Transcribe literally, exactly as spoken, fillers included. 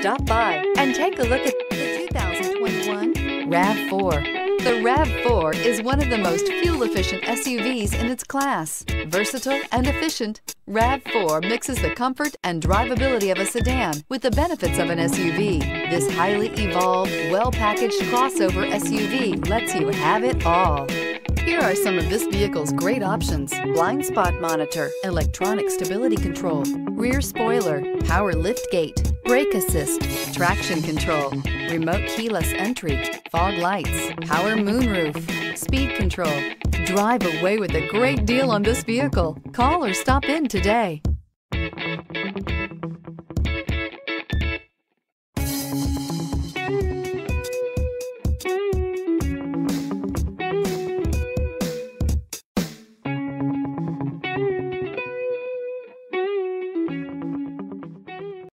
Stop by and take a look at the two thousand twenty-one RAV four. The RAV four is one of the most fuel-efficient S U Vs in its class. Versatile and efficient, RAV four mixes the comfort and drivability of a sedan with the benefits of an S U V. This highly evolved, well-packaged crossover S U V lets you have it all. Here are some of this vehicle's great options: blind spot monitor, electronic stability control, rear spoiler, power lift gate, brake assist, traction control, remote keyless entry, fog lights, power moonroof, speed control. Drive away with a great deal on this vehicle. Call or stop in today.